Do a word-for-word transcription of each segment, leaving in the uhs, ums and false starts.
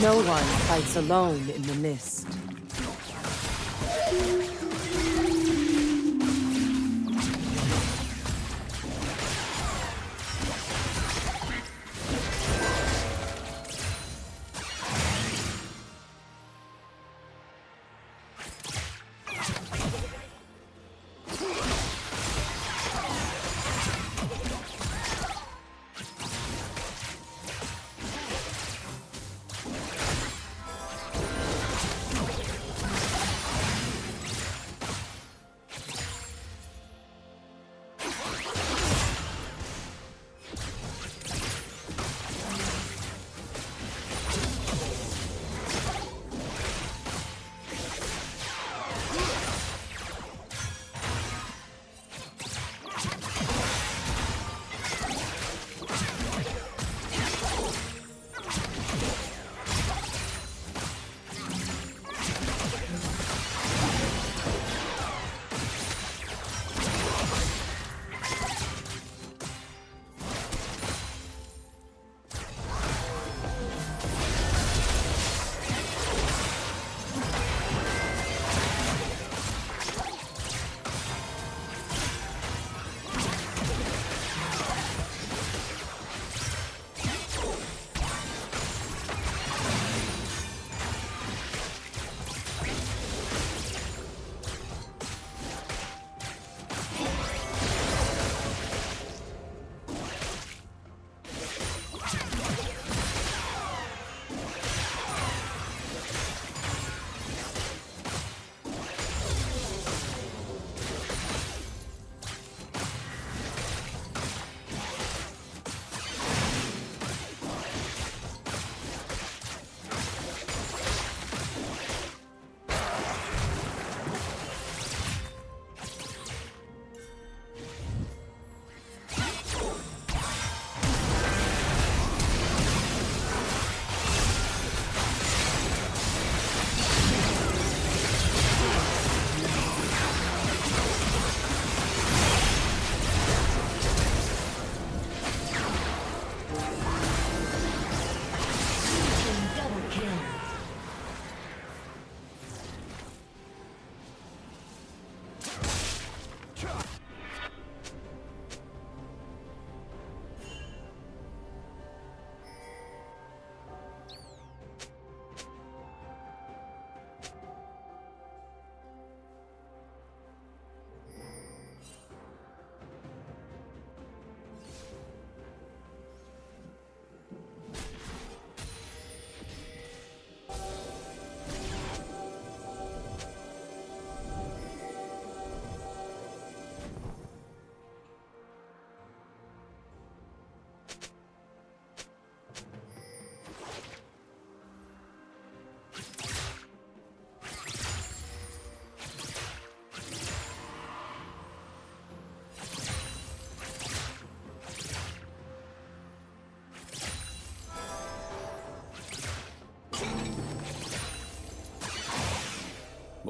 No one fights alone in the mist.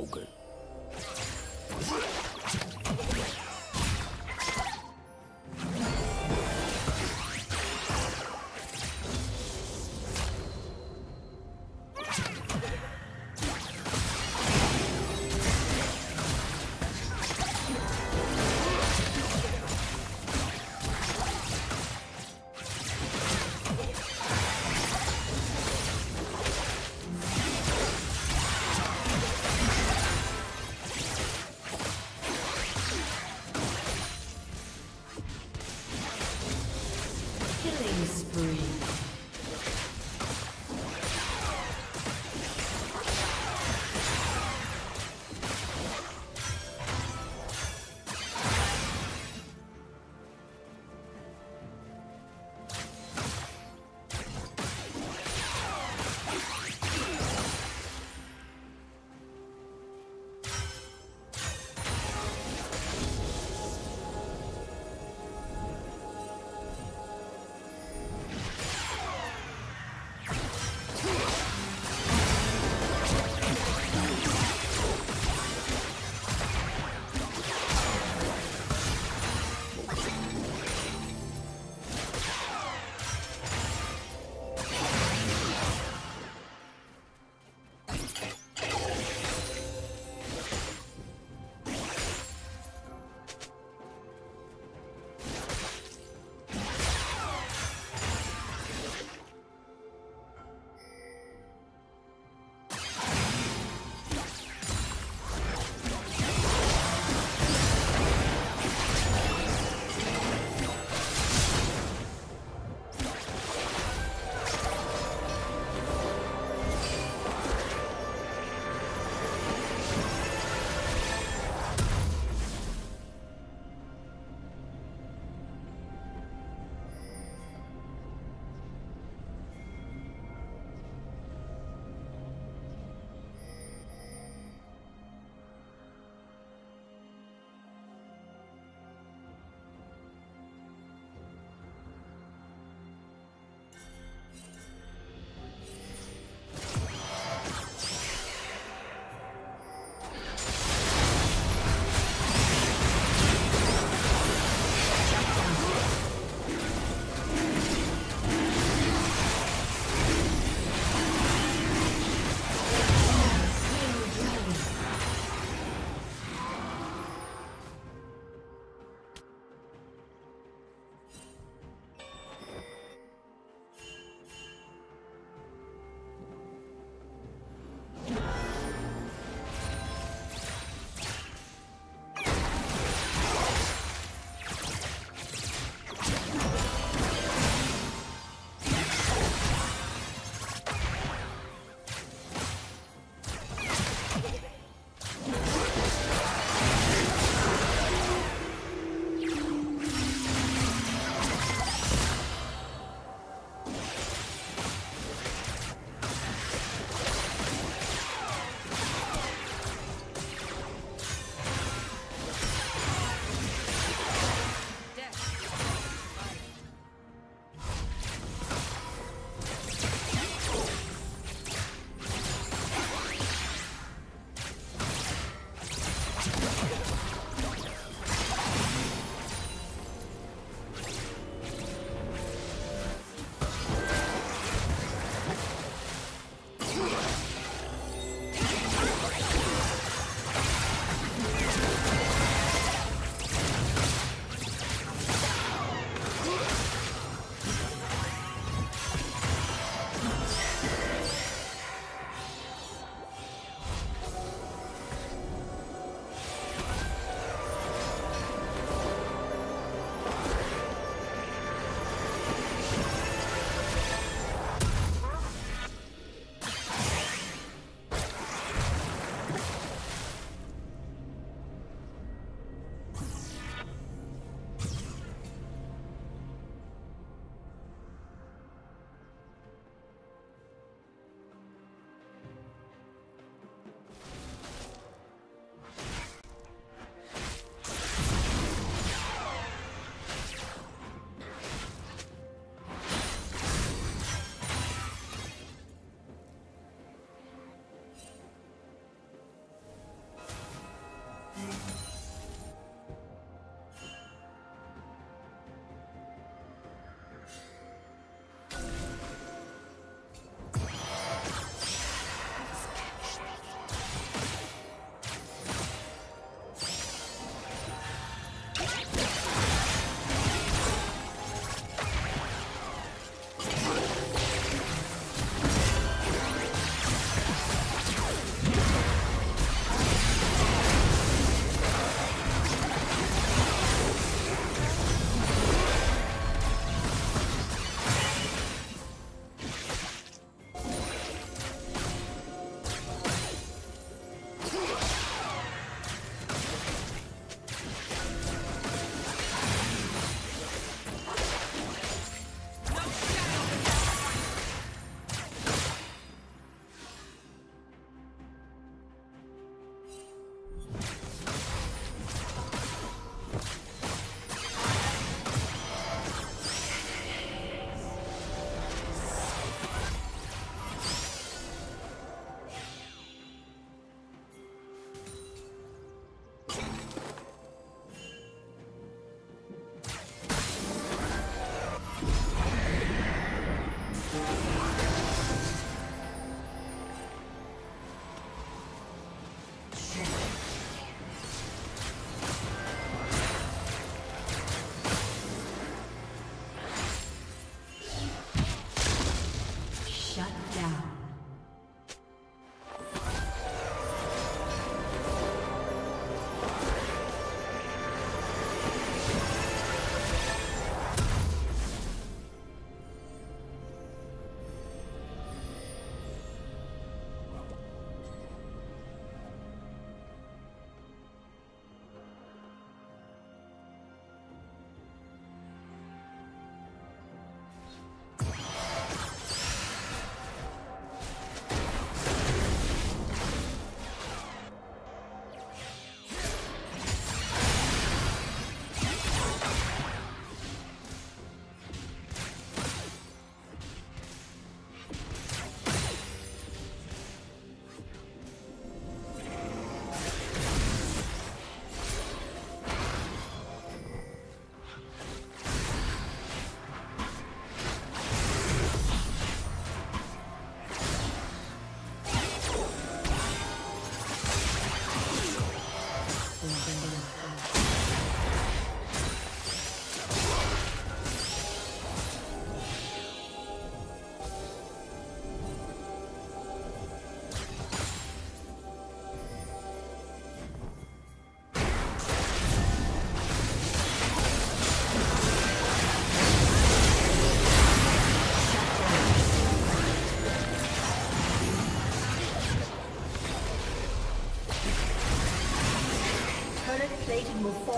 Okay.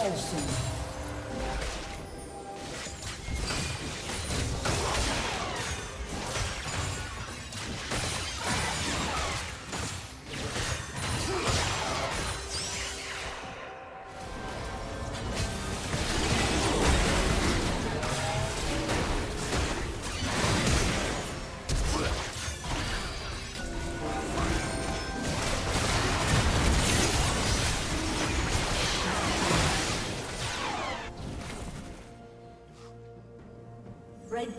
Awesome. Red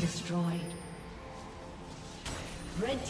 Destroyed. Red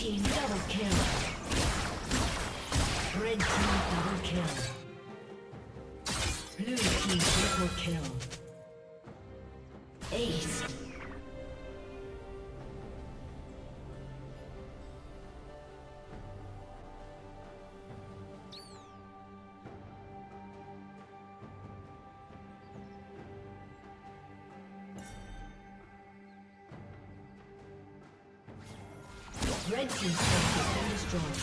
team double kill. Red team double kill. Blue team triple kill. Ace. Red team's turret has been destroyed.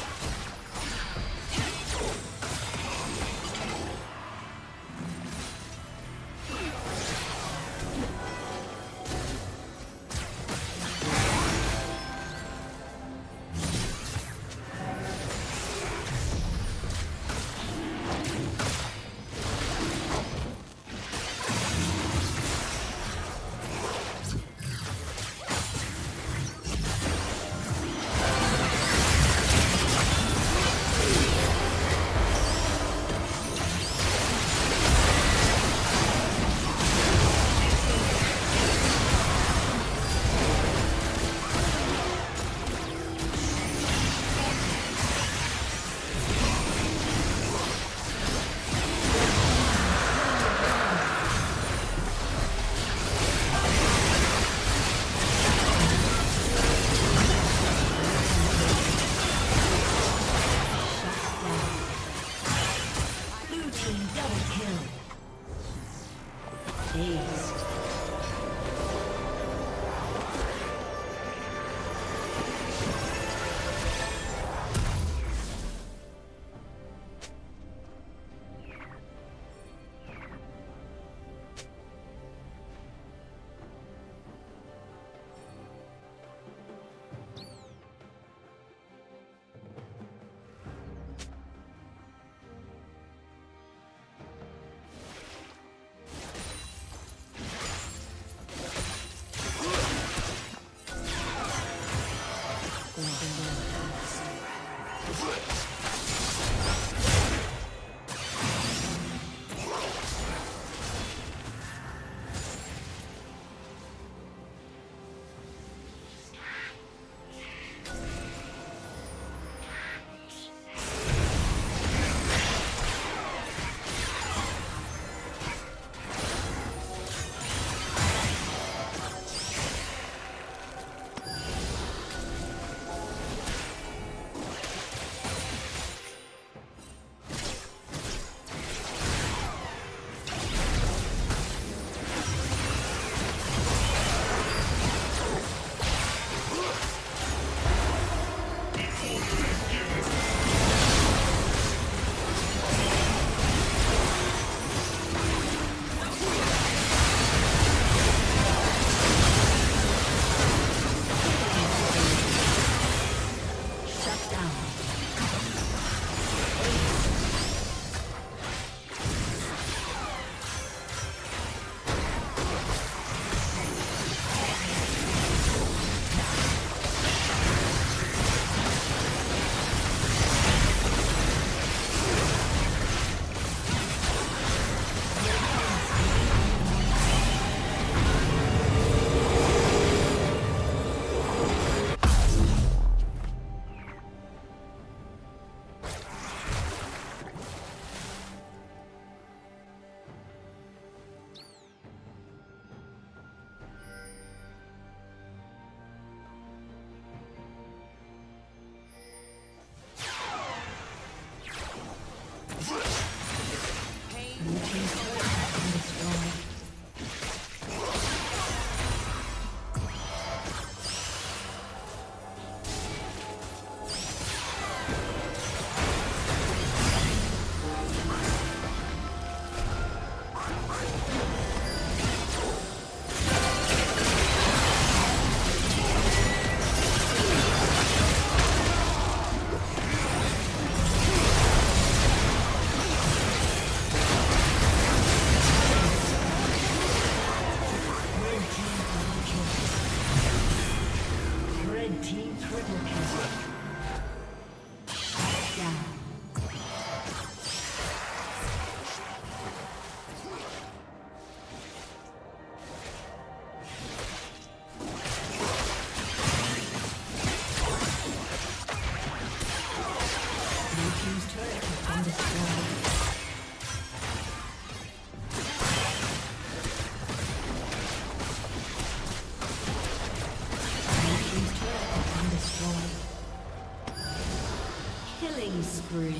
Spree.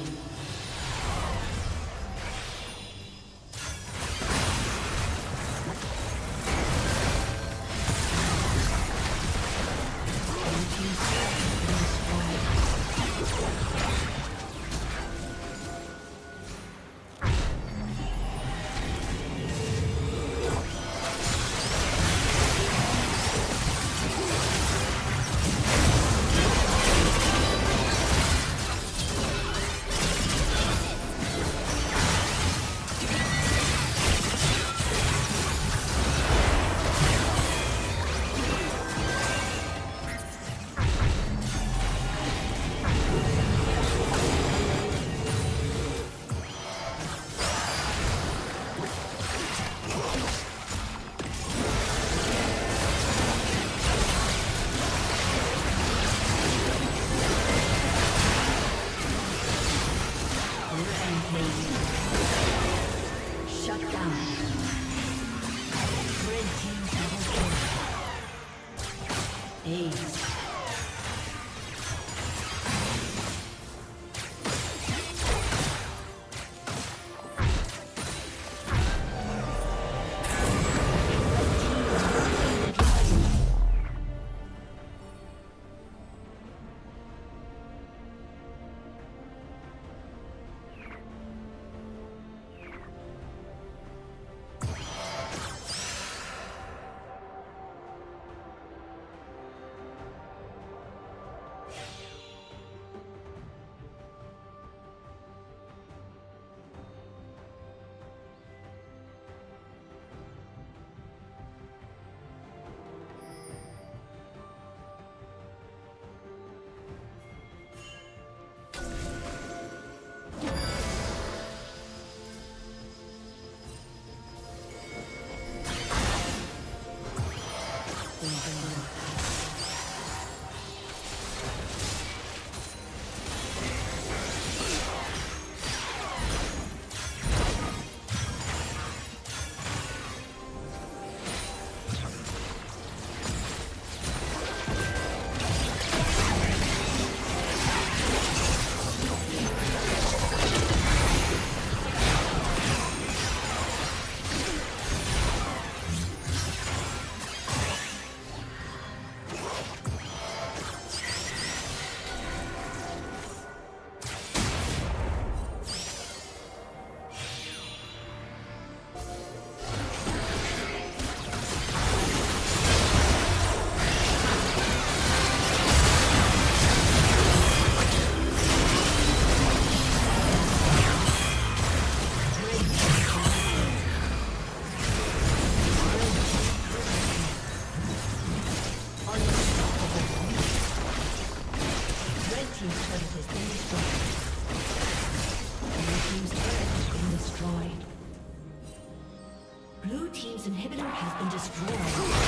Blue team's inhibitor has been destroyed.